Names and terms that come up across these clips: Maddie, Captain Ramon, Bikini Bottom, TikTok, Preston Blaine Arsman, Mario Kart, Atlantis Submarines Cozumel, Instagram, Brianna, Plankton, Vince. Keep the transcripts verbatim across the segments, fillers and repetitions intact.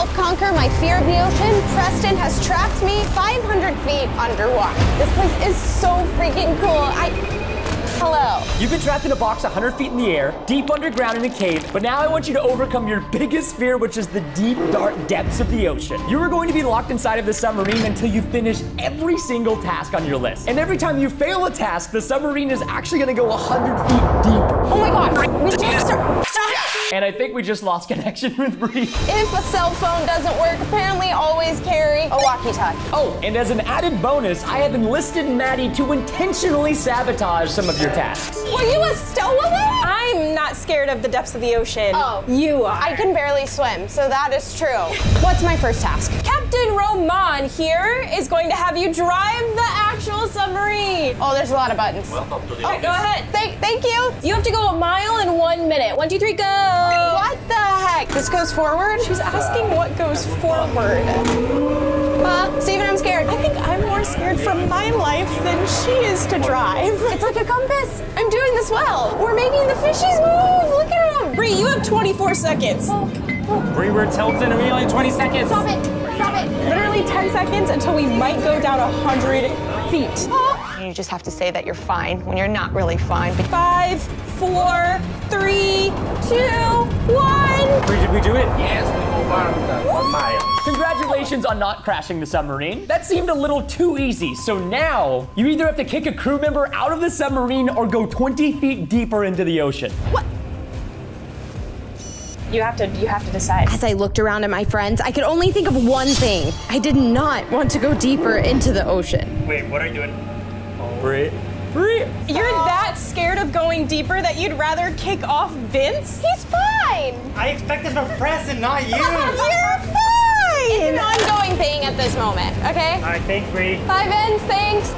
help conquer my fear of the ocean, Preston has trapped me five hundred feet underwater. This place is so freaking cool. I, hello. You've been trapped in a box one hundred feet in the air, deep underground in a cave, but now I want you to overcome your biggest fear, which is the deep, dark depths of the ocean. You are going to be locked inside of the submarine until you finish every single task on your list. And every time you fail a task, the submarine is actually gonna go one hundred feet deeper. Oh my God, we just started. And I think we just lost connection with Bree. If a cell phone doesn't work, apparently always carry a walkie-talkie. Oh, and as an added bonus, I have enlisted Maddie to intentionally sabotage some of your tasks. Were you a stowaway? I'm not scared of the depths of the ocean. Oh. You are. I can barely swim, so that is true. What's my first task? Captain Ramon here is going to have you drive the actual submarine. Oh, there's a lot of buttons. Welcome to the office. Oh, go ahead. Thank, thank you. You have to go a mile in one minute. One, two, three, go. What the heck? This goes forward? She's asking what goes forward. Uh, Steven, I'm scared. I think I'm more scared from my life than she is to drive. It's like a compass. I'm doing this well. We're making the fishies move. Look at them. Bree, you have twenty-four seconds. Oh, oh. Bree, we're tilting and we only have twenty seconds. Stop it. Stop it. Literally ten seconds until we might go down one hundred feet. Oh. You just have to say that you're fine when you're not really fine. Five, four, three, two, one. Did we do it? Yes, we go bottom down one mile. Congratulations on not crashing the submarine. That seemed a little too easy. So now you either have to kick a crew member out of the submarine or go twenty feet deeper into the ocean. What? You have to, you have to decide. As I looked around at my friends, I could only think of one thing. I did not want to go deeper into the ocean. Wait, what are you doing? Brit. You're that scared of going deeper that you'd rather kick off Vince? He's fine. I expect this from Preston, not you. You're fine. It's an ongoing thing at this moment, okay? All right, thanks, Bree. Bye, Vince, thanks.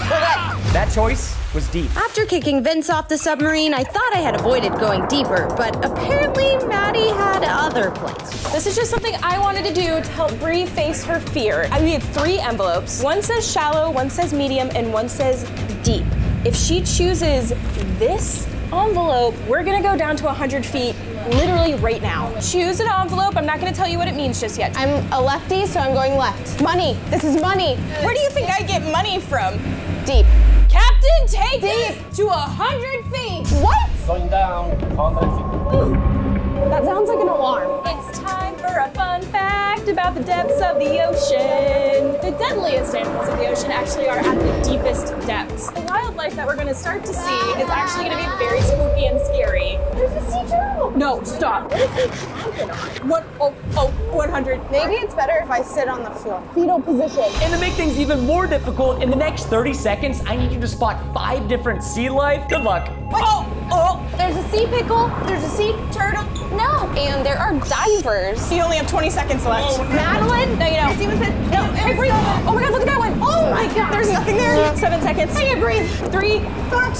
We're good. That choice was deep. After kicking Vince off the submarine, I thought I had avoided going deeper, but apparently Maddie had other plans. This is just something I wanted to do to help Bree face her fear. I made three envelopes. One says shallow, one says medium, and one says deep. If she chooses this envelope, we're gonna go down to one hundred feet literally right now. Choose an envelope. I'm not gonna tell you what it means just yet. I'm a lefty, so I'm going left. Money, this is money. Where do you think I get money from? Deep. Captain, take this to one hundred feet. What? Going down one hundred feet. That sounds like an alarm. It's time for a fun fact about the depths of the ocean. The deadliest animals of the ocean actually are at the deepest depths. The wildlife that we're going to start to see is actually going to be very spooky and scary. There's a sea turtle. No, stop. What is he jumping on? What? Oh, oh, one hundred. Maybe it's better if I sit on the floor. Fetal position. And to make things even more difficult, in the next thirty seconds, I need you to spot five different sea life. Good luck. What? Oh, oh. There's a sea pickle. There's a sea turtle. No. And there are divers. You only have twenty seconds left. Oh, Madeline? No, you don't. Steven said, no, every. Oh my God, look at that one. Oh my God. There's nothing there. Seven seconds. I can't breathe. Three,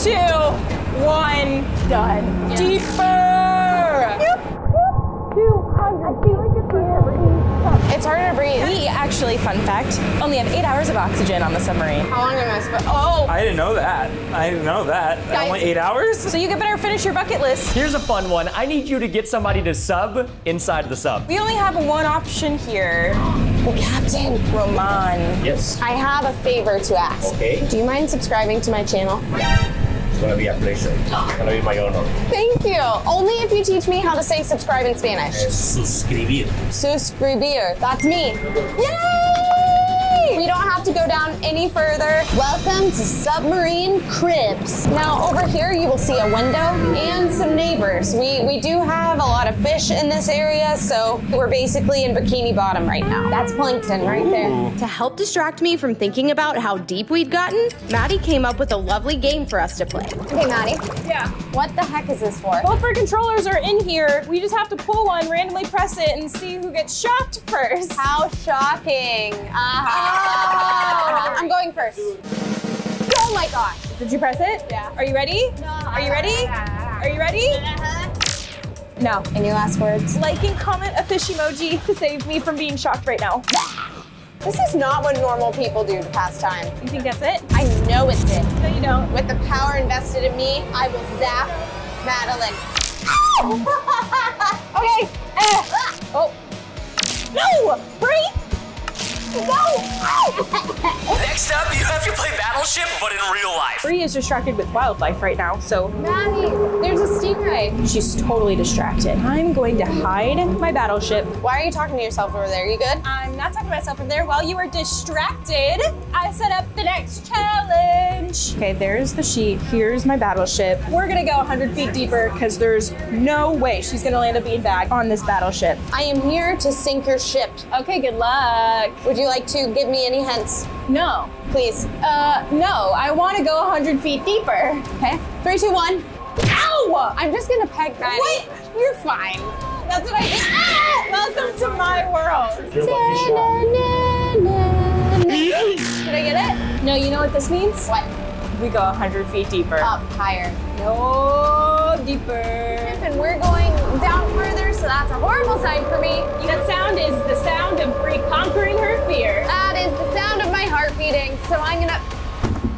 two, one. Done. Yeah. Deeper. Yep. It's harder to breathe. We actually, fun fact, only have eight hours of oxygen on the submarine. How long am I supposed to? Oh! I didn't know that. I didn't know that. Guys, only eight hours? So you better finish your bucket list. Here's a fun one. I need you to get somebody to sub inside the sub. We only have one option here. Oh, Captain Ramon. Yes. I have a favor to ask. Okay. Do you mind subscribing to my channel? It's gonna be a pleasure. It's gonna be my honor. Thank you. Only if you teach me how to say subscribe in Spanish. Suscribir. Suscribir. That's me. Yay! We don't have to go down any further. Welcome to Submarine Cribs. Now over here you will see a window and some neighbors. We, we do have a lot of fish in this area, so we're basically in Bikini Bottom right now. That's Plankton right there. Ooh. To help distract me from thinking about how deep we'd gotten, Maddie came up with a lovely game for us to play. Okay, Maddie. Yeah. What the heck is this for? Both of our controllers are in here. We just have to pull one, randomly press it, and see who gets shocked first. How shocking. Uh-huh. Oh, I'm going first. Oh my gosh. Did you press it? Yeah. Are you ready? No. Are you ready? Are you ready? Uh-huh. No. Any last words? Like and comment a fish emoji to save me from being shocked right now. This is not what normal people do to pass time. You think that's it? I know it's it. No, you don't. With the power invested in me, I will zap Madeline. Okay. if you play Battleship, but in real life. Bree is distracted with wildlife right now, so. Maddie, there's a stingray. She's totally distracted. I'm going to hide my Battleship. Why are you talking to yourself over there? You good? I'm not talking to myself over there. While you are distracted, I set up the next challenge. Okay, there's the sheet. Here's my Battleship. We're gonna go one hundred feet deeper because there's no way she's gonna land a beanbag on this Battleship. I am here to sink your ship. Okay, good luck. Would you like to give me any hints? No, please. Uh, no, I want to go one hundred feet deeper. Okay, three, two, one. Ow! I'm just gonna peg Maddie. What? You're fine. That's what I did. Ah! Welcome to my world. You're lucky. Did I get it? No, you know what this means? What? We go one hundred feet deeper. Up higher. No, deeper. And we're going down further, so that's a horrible sign for me. That sound is the sound of Bree conquering her fear. That is the sound of my heart beating, so I'm gonna...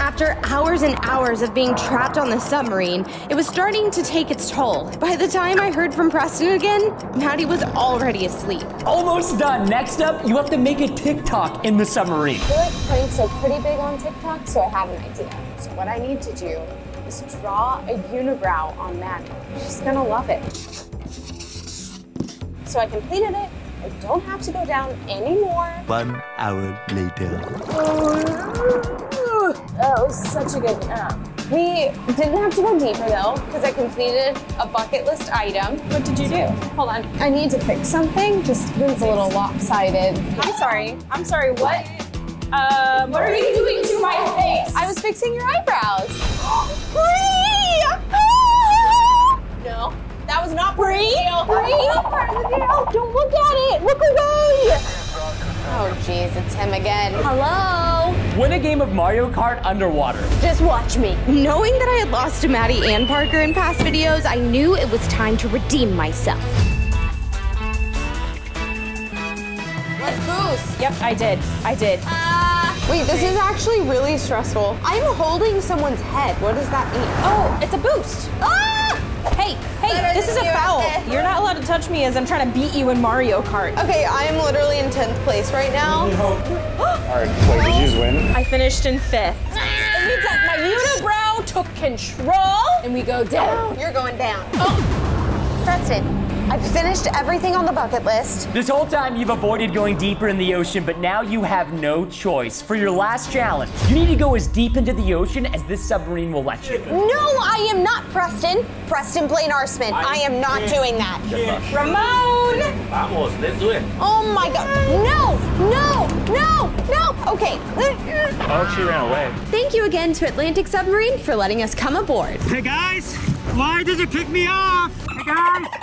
After hours and hours of being trapped on the submarine, it was starting to take its toll. By the time I heard from Preston again, Maddie was already asleep. Almost done. Next up, you have to make a TikTok in the submarine. I feel like pranks are pretty big on TikTok, so I have an idea. So what I need to do is draw a unibrow on Maddie. She's gonna love it. So I completed it. I don't have to go down anymore. One hour later. That was such a good nap. We didn't have to go deeper though, because I completed a bucket list item. What did you do? Hold on. I need to fix something. Just Vince a little lopsided. I'm sorry. I'm sorry, what? Um, what are you doing to my face? I was fixing your eyebrows. Bree! No, that was not Bree. Bree, part of the deal. Don't look at it. Look away. Oh, geez, it's him again. Hello. Win a game of Mario Kart underwater. Just watch me. Knowing that I had lost to Maddie and Parker in past videos, I knew it was time to redeem myself. Let's boost. Yep, I did. I did. Uh, Wait, this is actually really stressful. I'm holding someone's head. What does that mean? Oh, it's a boost. Ah! Hey, hey, Better this is a foul. It. You're not allowed to touch me as I'm trying to beat you in Mario Kart. Okay, I'm literally in tenth place right now. No. All right, wait, did you just win? I finished in fifth. It means that my unibrow took control, and we go down. You're going down. Oh, Preston. I've finished everything on the bucket list. This whole time you've avoided going deeper in the ocean, but now you have no choice. For your last challenge, you need to go as deep into the ocean as this submarine will let you. No, I am not, Preston. Preston Blaine Arsman. I, I am not doing that. Ramon! Vamos, let's do it. Oh my God. No, no, no, no. Okay. Oh, she ran away. Thank you again to Atlantic Submarine for letting us come aboard. Hey guys, why did you kick me off? Hey guys.